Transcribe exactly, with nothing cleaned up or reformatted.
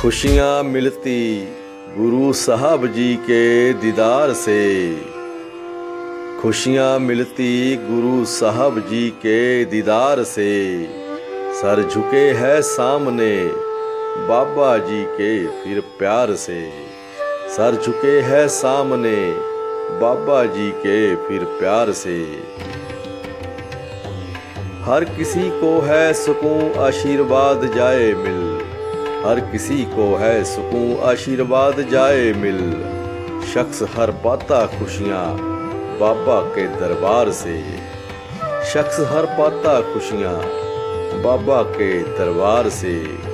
खुशियाँ मिलती गुरु साहब जी के दीदार से, खुशियाँ मिलती गुरु साहब जी के दीदार से। सर झुके है सामने बाबा जी के फिर प्यार से, सर झुके है सामने बाबा जी के फिर प्यार से। हर किसी को है सुकून आशीर्वाद जाए मिल, हर किसी को है सुकून आशीर्वाद जाए मिल। शख्स हर पाता खुशियाँ बाबा के दरबार से, शख्स हर पाता खुशियाँ बाबा के दरबार से।